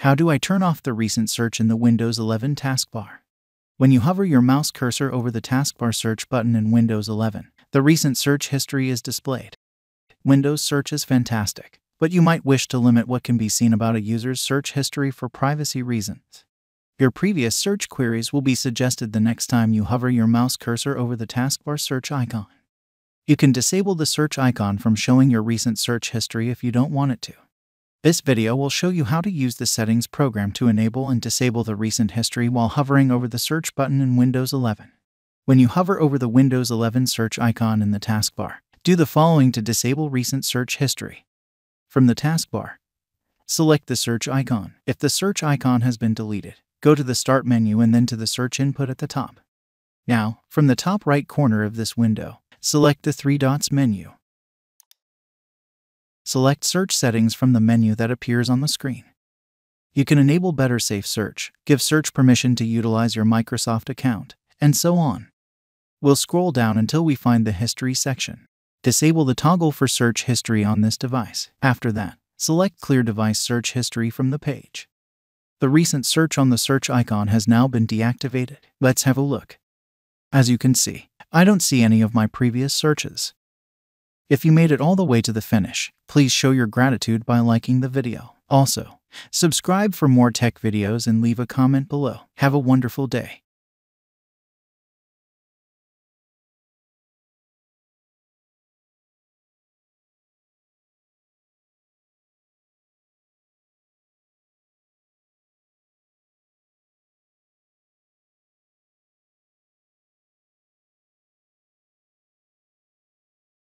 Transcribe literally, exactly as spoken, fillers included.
How do I turn off the recent search in the Windows eleven taskbar? When you hover your mouse cursor over the taskbar search button in Windows eleven, the recent search history is displayed. Windows search is fantastic, but you might wish to limit what can be seen about a user's search history for privacy reasons. Your previous search queries will be suggested the next time you hover your mouse cursor over the taskbar search icon. You can disable the search icon from showing your recent search history if you don't want it to. This video will show you how to use the settings program to enable and disable the recent history while hovering over the search button in Windows eleven. When you hover over the Windows eleven search icon in the taskbar, do the following to disable recent search history. From the taskbar, select the search icon. If the search icon has been deleted, go to the Start menu and then to the search input at the top. Now, from the top right corner of this window, select the three dots menu. Select Search Settings from the menu that appears on the screen. You can enable Better Safe Search, give search permission to utilize your Microsoft account, and so on. We'll scroll down until we find the History section. Disable the toggle for search history on this device. After that, select Clear Device Search History from the page. The recent search on the search icon has now been deactivated. Let's have a look. As you can see, I don't see any of my previous searches. If you made it all the way to the finish, please show your gratitude by liking the video. Also, subscribe for more tech videos and leave a comment below. Have a wonderful day.